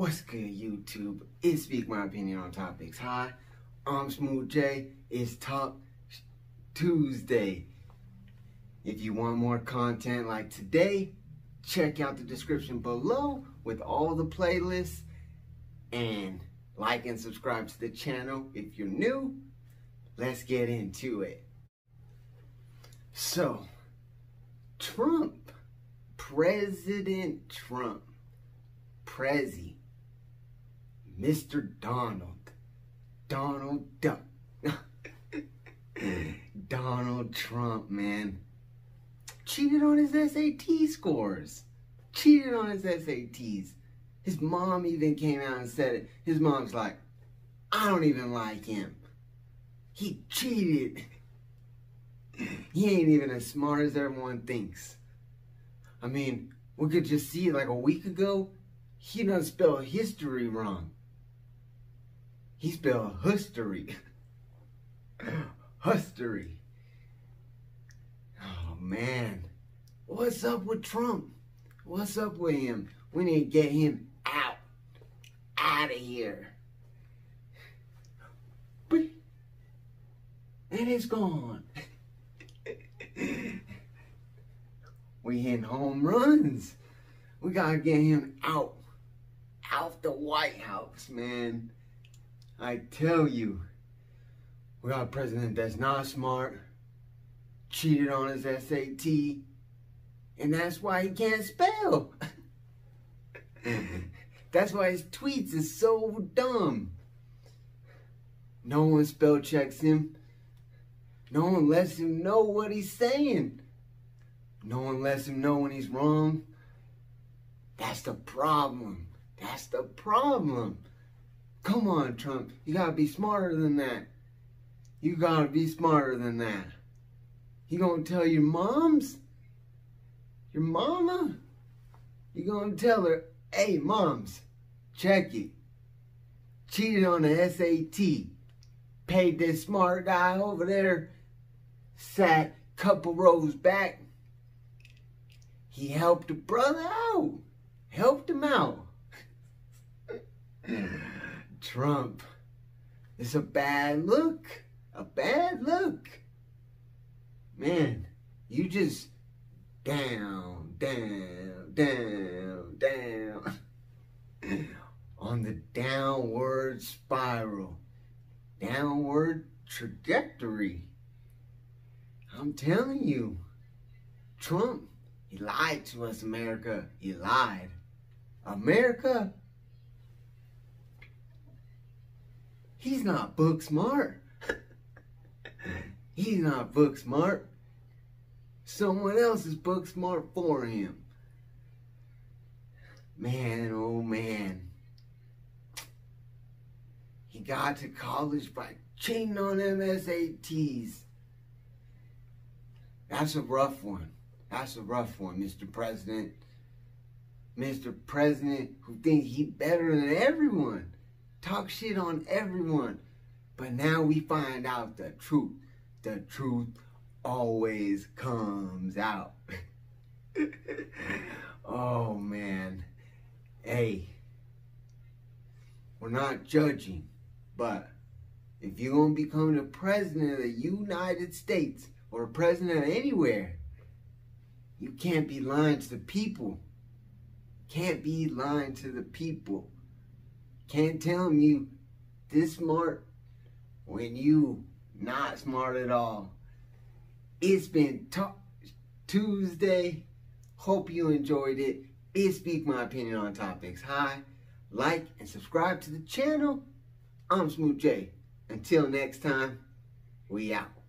What's good, YouTube? It's Speak My Opinion on Topics. Hi, I'm Smooth J. It's Talk Tuesday. If you want more content like today, check out the description below with all the playlists. And like and subscribe to the channel if you're new. Let's get into it. So, Trump. President Trump. Prezi. Mr. Donald. Donald Duck. Donald Trump, man. Cheated on his SAT scores. Cheated on his SATs. His mom even came out and said it. His mom's like, I don't even like him. He cheated. He ain't even as smart as everyone thinks. I mean, we could just see like a week ago, he done spelled history wrong. He spelled history. History. Oh, man. What's up with Trump? What's up with him? We need to get him out of here. But, and it's gone. We hitting home runs. We gotta get him out the White House, man. I tell you, we got a president that's not smart, cheated on his SAT, and that's why he can't spell. That's why his tweets is so dumb. No one spell checks him. No one lets him know what he's saying. No one lets him know when he's wrong. That's the problem. That's the problem. Come on, Trump. You gotta be smarter than that. You gotta be smarter than that. You gonna tell your moms? Your mama? You gonna tell her, hey, moms, check it. Cheated on the SAT. Paid this smart guy over there. Sat a couple rows back. He helped a brother out. Helped him out. Trump. It's a bad look. A bad look. Man, you just down. On the downward spiral. Downward trajectory. I'm telling you. Trump, he lied to us, America. He lied. America? He's not book smart. He's not book smart. Someone else is book smart for him. Man, oh man. He got to college by cheating on them SATs. That's a rough one. That's a rough one, Mr. President. Mr. President, who thinks he better than everyone. Talk shit on everyone. But now we find out the truth. The truth always comes out. Oh, man. Hey, we're not judging. But if you're going to become the president of the United States or president of anywhere, you can't be lying to the people. Can't be lying to the people. Can't tell them you this smart when you not smart at all. It's been Talk Tuesday. Hope you enjoyed it. It's Speak My Opinion on Topics. Hi, like and subscribe to the channel. I'm Smooth J. Until next time, we out.